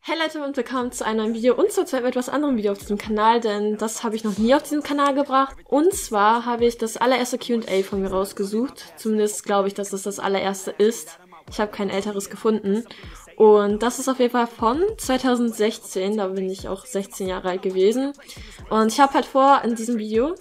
Hey Leute und willkommen zu einem neuen Video und zwar zu einem etwas anderen Video auf diesem Kanal, denn das habe ich noch nie auf diesem Kanal gebracht. Und zwar habe ich das allererste Q&A von mir rausgesucht, zumindest glaube ich, dass es das allererste ist. Ich habe kein älteres gefunden und das ist auf jeden Fall von 2016, da bin ich auch 16 Jahre alt gewesen. Und ich habe halt vor, in diesem Video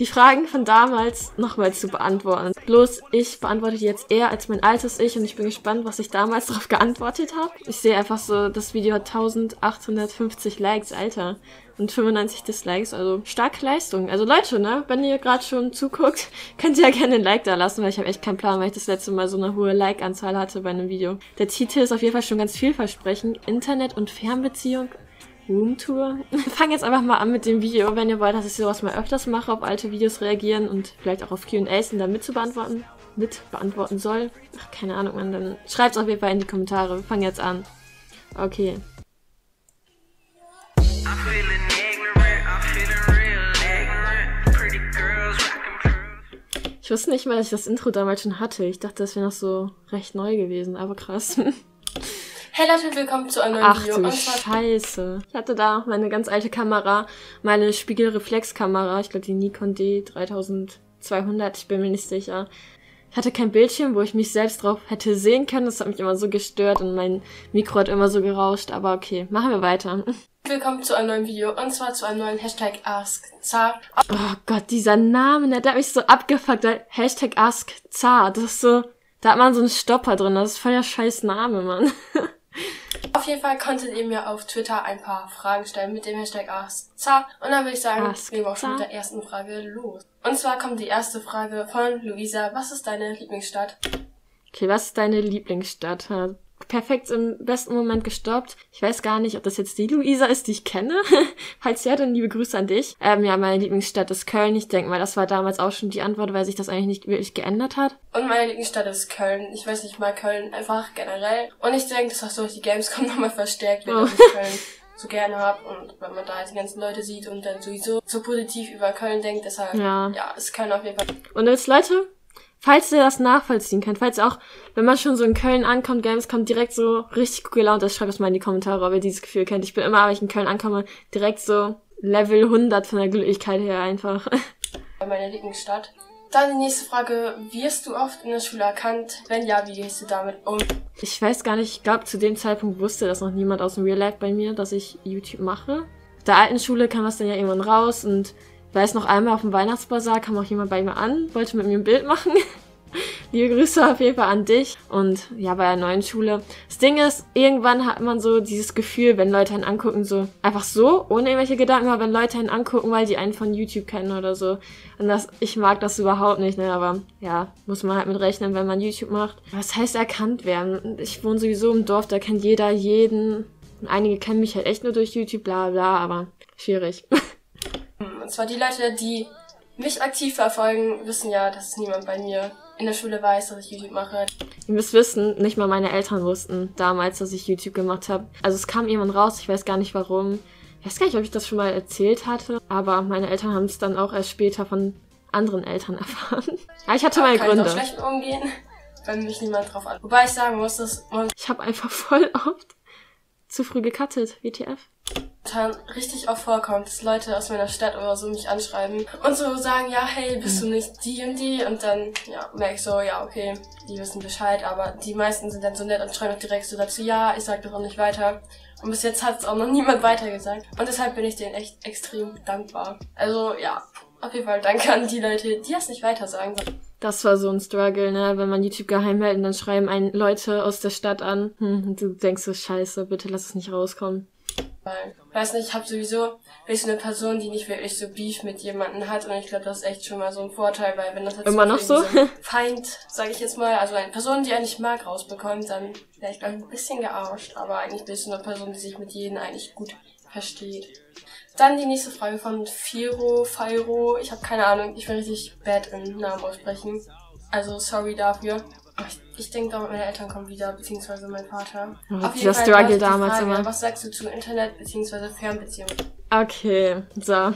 die Fragen von damals nochmal zu beantworten. Bloß ich beantworte die jetzt eher als mein altes Ich und ich bin gespannt, was ich damals darauf geantwortet habe. Ich sehe einfach so, das Video hat 1850 Likes, Alter, und 95 Dislikes, also starke Leistung. Also Leute, ne, wenn ihr gerade schon zuguckt, könnt ihr ja gerne ein Like da lassen, weil ich habe echt keinen Plan, weil ich das letzte Mal so eine hohe Like-Anzahl hatte bei einem Video. Der Titel ist auf jeden Fall schon ganz vielversprechend. Internet und Fernbeziehung. Roomtour. Wir fangen jetzt einfach mal an mit dem Video, wenn ihr wollt, dass ich sowas mal öfters mache, auf alte Videos reagieren und vielleicht auch auf Q&As und dann mit beantworten soll. Ach, keine Ahnung, man, dann schreibt es auf jeden Fall in die Kommentare. Wir fangen jetzt an. Okay. Ich wusste nicht mal, dass ich das Intro damals schon hatte. Ich dachte, das wäre noch so recht neu gewesen, aber krass. Hey Leute, willkommen zu einem neuen Video. Ach du Scheiße. Ich hatte da meine ganz alte Kamera, meine Spiegelreflexkamera, ich glaube die Nikon D3200, ich bin mir nicht sicher. Ich hatte kein Bildschirm, wo ich mich selbst drauf hätte sehen können, das hat mich immer so gestört und mein Mikro hat immer so gerauscht, aber okay, machen wir weiter. Willkommen zu einem neuen Video und zwar zu einem neuen Hashtag AskZar. Oh Gott, dieser Name, der hat mich so abgefuckt, Hashtag AskZar, das ist so, da hat man so einen Stopper drin, das ist voll der scheiß Name, Mann. Auf jeden Fall konntet ihr mir auf Twitter ein paar Fragen stellen mit dem Hashtag AskZar. Und dann würde ich sagen, gehen wir auch schon mit der ersten Frage los. Und zwar kommt die erste Frage von Luisa. Was ist deine Lieblingsstadt? Okay, was ist deine Lieblingsstadt? Perfekt im besten Moment gestoppt. Ich weiß gar nicht, ob das jetzt die Luisa ist, die ich kenne. Falls ja, dann liebe Grüße an dich. Ja, meine Lieblingsstadt ist Köln. Ich denke mal, das war damals auch schon die Antwort, weil sich das eigentlich nicht wirklich geändert hat. Und meine Lieblingsstadt ist Köln. Ich weiß nicht mal Köln, einfach generell. Und ich denke, das ist durch die Gamescom nochmal verstärkt wird, dass ich Köln so gerne habe. Und wenn man da halt die ganzen Leute sieht und dann sowieso so positiv über Köln denkt, deshalb, ja, ist Köln auf jeden Fall. Und jetzt, Leute, falls ihr das nachvollziehen könnt, falls ihr auch, wenn man schon so in Köln ankommt, Gamescom, direkt so richtig gut gelaunt ist, schreibt es mal in die Kommentare, ob ihr dieses Gefühl kennt. Ich bin immer, wenn ich in Köln ankomme, direkt so Level 100 von der Glücklichkeit her einfach. Meine Lieblingsstadt. Dann die nächste Frage. Wirst du oft in der Schule erkannt? Wenn ja, wie gehst du damit um? Ich weiß gar nicht, ich glaube, zu dem Zeitpunkt wusste das noch niemand aus dem Real Life bei mir, dass ich YouTube mache. Auf der alten Schule kam das dann ja irgendwann raus und weiß noch einmal auf dem Weihnachtsbasar, kam auch jemand bei mir an, wollte mit mir ein Bild machen. Liebe Grüße auf jeden Fall an dich. Und ja, bei der neuen Schule. Das Ding ist, irgendwann hat man so dieses Gefühl, wenn Leute einen angucken, so einfach so, ohne irgendwelche Gedanken, aber wenn Leute einen angucken, weil die einen von YouTube kennen oder so. Und das, ich mag das überhaupt nicht, ne, aber ja, muss man halt mit rechnen, wenn man YouTube macht. Was heißt erkannt werden? Ich wohne sowieso im Dorf, da kennt jeder jeden. Und einige kennen mich halt echt nur durch YouTube, bla bla, aber schwierig. Und zwar die Leute, die mich aktiv verfolgen, wissen ja, dass niemand bei mir in der Schule weiß, dass ich YouTube mache. Ihr müsst wissen, nicht mal meine Eltern wussten damals, dass ich YouTube gemacht habe. Also es kam jemand raus, ich weiß gar nicht warum. Ich weiß gar nicht, ob ich das schon mal erzählt hatte, aber meine Eltern haben es dann auch erst später von anderen Eltern erfahren. Ja, ich hatte meine Gründe. Kann ich auch schlecht umgehen, wenn mich niemand drauf an. Wobei ich sagen muss, dass ich habe einfach voll oft zu früh gecuttet, WTF. Richtig oft vorkommt, dass Leute aus meiner Stadt oder so mich anschreiben und so sagen, ja, hey, bist du nicht die und die? Und dann, ja, merke ich so, ja, okay, die wissen Bescheid, aber die meisten sind dann so nett und schreiben auch direkt so dazu, ja, ich sag doch auch nicht weiter. Und bis jetzt hat es auch noch niemand weitergesagt. Und deshalb bin ich denen echt extrem dankbar. Also, ja, auf jeden Fall danke an die Leute, die das nicht weiter sagen. Das war so ein Struggle, ne? Wenn man YouTube geheim hält und dann schreiben einen Leute aus der Stadt an. Du denkst so, scheiße, bitte lass es nicht rauskommen. Weiß nicht, ich habe sowieso so eine Person, die nicht wirklich so Beef mit jemandem hat und ich glaube, das ist echt schon mal so ein Vorteil, weil wenn das halt immer noch so ein Feind, sage ich jetzt mal, also eine Person, die er nicht mag, rausbekommt, dann wäre ich glaube ein bisschen gearscht, aber eigentlich bist du eine Person, die sich mit jedem eigentlich gut versteht. Dann die nächste Frage von Firo, ich habe keine Ahnung, ich will richtig bad im Namen aussprechen, also sorry dafür. Ich denke auch, meine Eltern kommen wieder, beziehungsweise mein Vater. Auf jeden Fall die Frage, was sagst du zu Internet, beziehungsweise Fernbeziehung? Okay, so. Das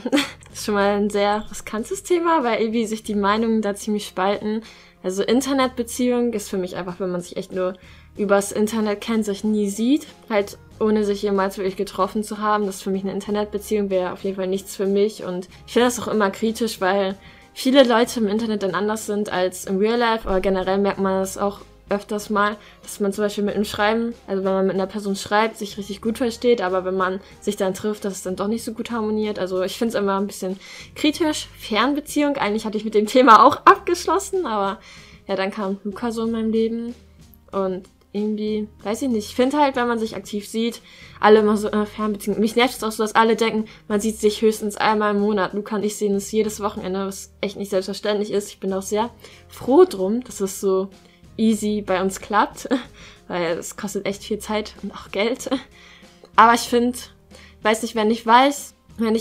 ist schon mal ein sehr riskantes Thema, weil irgendwie sich die Meinungen da ziemlich spalten. Also Internetbeziehung ist für mich einfach, wenn man sich echt nur übers Internet kennt, sich nie sieht, halt ohne sich jemals wirklich getroffen zu haben. Das ist für mich eine Internetbeziehung, wäre auf jeden Fall nichts für mich. Und ich finde das auch immer kritisch, weil viele Leute im Internet dann anders sind als im Real Life, aber generell merkt man das auch öfters mal, dass man zum Beispiel mit dem Schreiben, also wenn man mit einer Person schreibt, sich richtig gut versteht, aber wenn man sich dann trifft, dass es dann doch nicht so gut harmoniert. Also ich finde es immer ein bisschen kritisch. Fernbeziehung, eigentlich hatte ich mit dem Thema auch abgeschlossen, aber ja, dann kam Luca so in meinem Leben und irgendwie, weiß ich nicht, ich finde halt, wenn man sich aktiv sieht, alle immer so Fernbeziehung. Mich nervt es auch so, dass alle denken, man sieht sich höchstens einmal im Monat. Luca und ich sehen es jedes Wochenende, was echt nicht selbstverständlich ist. Ich bin auch sehr froh drum, dass es so easy bei uns klappt, weil es kostet echt viel Zeit und auch Geld. Aber ich finde, weiß nicht, wenn ich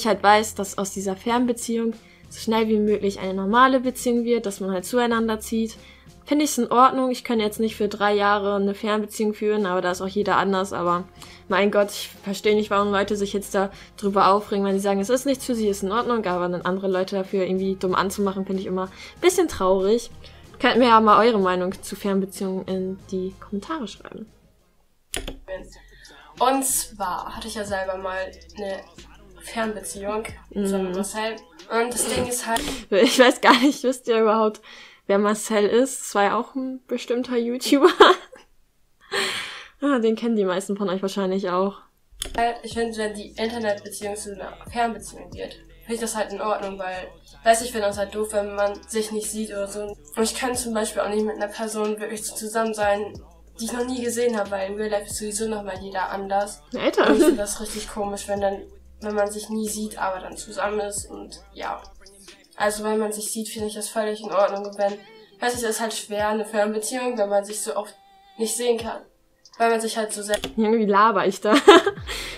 halt weiß, dass aus dieser Fernbeziehung so schnell wie möglich eine normale Beziehung wird, dass man halt zueinander zieht, finde ich es in Ordnung. Ich kann jetzt nicht für 3 Jahre eine Fernbeziehung führen, aber da ist auch jeder anders. Aber mein Gott, ich verstehe nicht, warum Leute sich jetzt da drüber aufregen, wenn sie sagen, es ist nichts für sie, ist in Ordnung, aber dann andere Leute dafür irgendwie dumm anzumachen, finde ich immer ein bisschen traurig. Könnt mir ja mal eure Meinung zu Fernbeziehungen in die Kommentare schreiben. Und zwar hatte ich ja selber mal eine Fernbeziehung mit Marcel. Und das Ding ist halt... Ich weiß gar nicht, wisst ihr überhaupt, wer Marcel ist? Das war ja auch ein bestimmter YouTuber. Den kennen die meisten von euch wahrscheinlich auch. Ich finde, wenn die Internetbeziehung zu einer Fernbeziehung wird, finde ich das halt in Ordnung, weil... Weiß ich, finde das halt doof, wenn man sich nicht sieht oder so. Und ich kann zum Beispiel auch nicht mit einer Person wirklich zusammen sein, die ich noch nie gesehen habe, weil im Real Life ist sowieso nochmal jeder anders. Alter. Und ich finde das richtig komisch, wenn man sich nie sieht, aber dann zusammen ist und ja. Also wenn man sich sieht, finde ich das völlig in Ordnung. Und wenn, weiß ich, das ist halt schwer, eine Fernbeziehung, wenn man sich so oft nicht sehen kann. Weil man sich halt so sehr... Irgendwie laber ich da.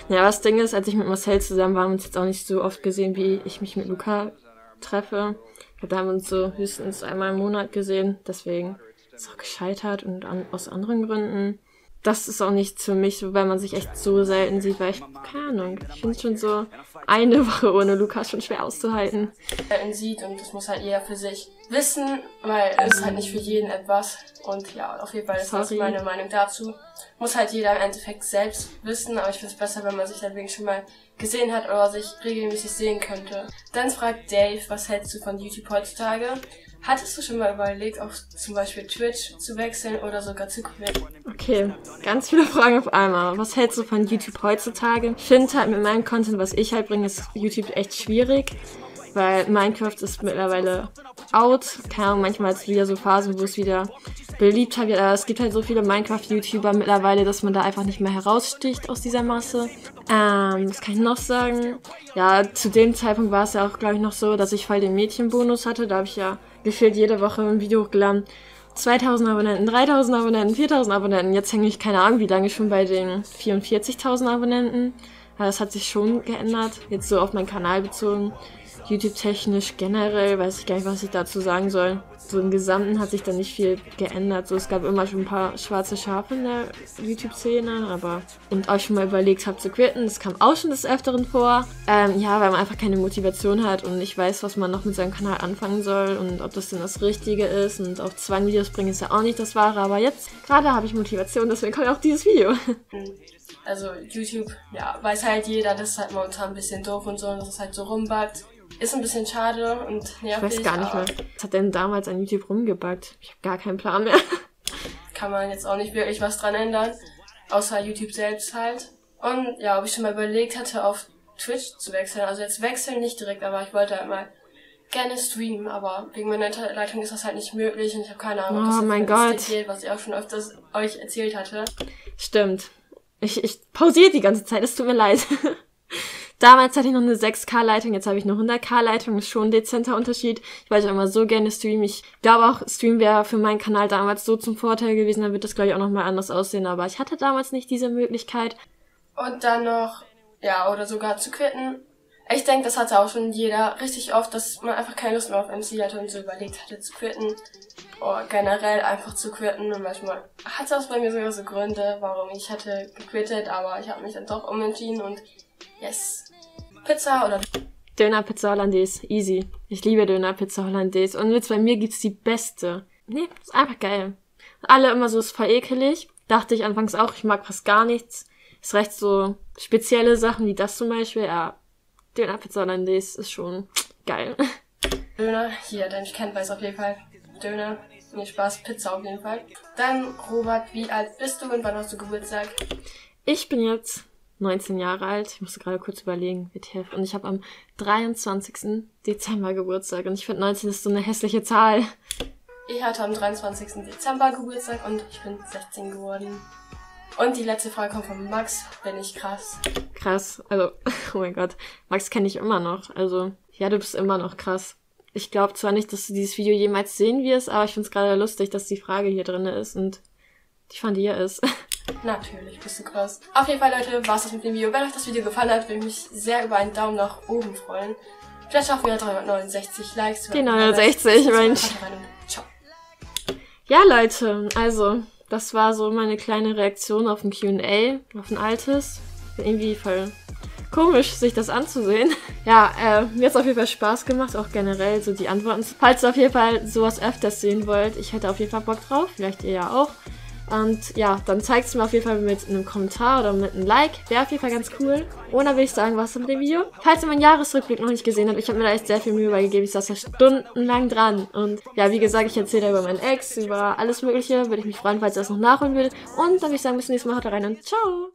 Ja, aber das Ding ist, als ich mit Marcel zusammen war, haben wir uns jetzt auch nicht so oft gesehen, wie ich mich mit Luca treffe. Da haben wir uns so höchstens einmal im Monat gesehen, deswegen ist es auch gescheitert und aus anderen Gründen. Das ist auch nichts für mich, weil man sich echt so selten sieht, weil ich, keine Ahnung, ich finde schon so eine Woche ohne Lukas schon schwer auszuhalten. Man sieht und das muss halt jeder für sich wissen, weil es ist halt nicht für jeden etwas und ja, auf jeden Fall ist das meine Meinung dazu. Muss halt jeder im Endeffekt selbst wissen, aber ich finde es besser, wenn man sich dann wegen schon mal gesehen hat oder sich regelmäßig sehen könnte. Dann fragt Dave, was hältst du von YouTube heutzutage? Hattest du schon mal überlegt, auch zum Beispiel Twitch zu wechseln oder sogar zu quitten? Okay, ganz viele Fragen auf einmal. Was hältst du von YouTube heutzutage? Ich finde halt mit meinem Content, was ich halt bringe, ist YouTube echt schwierig, weil Minecraft ist mittlerweile out. Keine Ahnung, manchmal ist es wieder so Phasen, wo es wieder Beliebtheit wird. Aber es gibt halt so viele Minecraft-YouTuber mittlerweile, dass man da einfach nicht mehr heraussticht aus dieser Masse. Was kann ich noch sagen? Ja, zu dem Zeitpunkt war es ja auch, glaube ich, noch so, dass ich voll den Mädchenbonus hatte. Da habe ich ja gefühlt jede Woche ein Video hochgeladen. 2000 Abonnenten, 3000 Abonnenten, 4000 Abonnenten. Jetzt hänge ich, keine Ahnung, wie lange schon bei den 44.000 Abonnenten. Aber das hat sich schon geändert. Jetzt so auf meinen Kanal bezogen. YouTube-technisch generell, weiß ich gar nicht, was ich dazu sagen soll. So im Gesamten hat sich da nicht viel geändert. So, es gab immer schon ein paar schwarze Schafe in der YouTube-Szene, aber... Und auch schon mal überlegt habe zu quitten, das kam auch schon des Öfteren vor. Ja, weil man einfach keine Motivation hat und nicht weiß, was man noch mit seinem Kanal anfangen soll und ob das denn das Richtige ist. Und auf Zwang Videos bringen ist ja auch nicht das Wahre, aber jetzt gerade habe ich Motivation, deswegen kommt auch dieses Video. Also YouTube, ja, weiß halt jeder, das ist halt momentan ein bisschen doof und so, dass es halt so rumbackt. Ist ein bisschen schade und nervig. Ich weiß gar nicht mehr. Was hat denn damals an YouTube rumgebackt? Ich habe gar keinen Plan mehr. Kann man jetzt auch nicht wirklich was dran ändern. Außer YouTube selbst halt. Und ja, ob ich schon mal überlegt hatte, auf Twitch zu wechseln. Also jetzt wechseln nicht direkt, aber ich wollte halt mal gerne streamen. Aber wegen meiner Interleitung ist das halt nicht möglich und ich habe keine Ahnung, was das erzählt, was ich auch schon öfters euch erzählt hatte. Stimmt. Ich pausiere die ganze Zeit, es tut mir leid. Damals hatte ich noch eine 6K-Leitung, jetzt habe ich eine 100K-Leitung, ist schon ein dezenter Unterschied. Ich wollte immer so gerne streamen. Ich glaube auch, Stream wäre für meinen Kanal damals so zum Vorteil gewesen, dann wird das, glaube ich, auch nochmal anders aussehen, aber ich hatte damals nicht diese Möglichkeit. Und dann noch, ja, oder sogar zu quitten. Ich denke, das hatte auch schon jeder richtig oft, dass man einfach keine Lust mehr auf MC hatte und so überlegt hatte zu quitten. Oder generell einfach zu quitten und manchmal hat es auch bei mir sogar so Gründe, warum ich hatte gequittet, aber ich habe mich dann doch umentschieden und yes. Pizza oder... Dönerpizza Hollandaise, easy. Ich liebe Dönerpizza Hollandaise. Und jetzt bei mir gibt's die beste. Nee, ist einfach geil. Alle immer so, ist voll ekelig. Dachte ich anfangs auch, ich mag fast gar nichts. Es reicht so spezielle Sachen wie das zum Beispiel. Ja, Dönerpizza Hollandaise ist schon geil. Döner, hier, denn ich kenne weiß auf jeden Fall. Döner, mir Spaß, Pizza auf jeden Fall. Dann, Robert, wie alt bist du und wann hast du Geburtstag? Ich bin jetzt 19 Jahre alt. Ich musste gerade kurz überlegen, WTF. Und ich habe am 23. Dezember Geburtstag. Und ich finde, 19 ist so eine hässliche Zahl. Ich hatte am 23. Dezember Geburtstag und ich bin 16 geworden. Und die letzte Frage kommt von Max. Bin ich krass? Krass. Also, oh mein Gott. Max kenne ich immer noch. Also, ja, du bist immer noch krass. Ich glaube zwar nicht, dass du dieses Video jemals sehen wirst, aber ich finde es gerade lustig, dass die Frage hier drin ist und die von dir ist. Natürlich bist du krass. Auf jeden Fall, Leute, war's das mit dem Video. Wenn euch das Video gefallen hat, würde ich mich sehr über einen Daumen nach oben freuen. Vielleicht schaffen wir 369 Likes. Die 69, Mensch. Ciao. Ja, Leute, also, das war so meine kleine Reaktion auf ein Q&A, auf ein altes. Irgendwie voll komisch, sich das anzusehen. Ja, mir hat's auf jeden Fall Spaß gemacht, auch generell so die Antworten. Falls ihr auf jeden Fall sowas öfters sehen wollt, ich hätte auf jeden Fall Bock drauf, vielleicht ihr ja auch. Und ja, dann zeigt es mir auf jeden Fall mit einem Kommentar oder mit einem Like. Wäre auf jeden Fall ganz cool. Und dann würde ich sagen, was mit dem Video. Falls ihr meinen Jahresrückblick noch nicht gesehen habt, ich habe mir da echt sehr viel Mühe beigegeben. Ich saß da stundenlang dran. Und ja, wie gesagt, ich erzähle da über meinen Ex, über alles Mögliche. Würde ich mich freuen, falls ihr das noch nachholen würdet. Und dann würde ich sagen, bis zum nächsten Mal. Haut rein und ciao!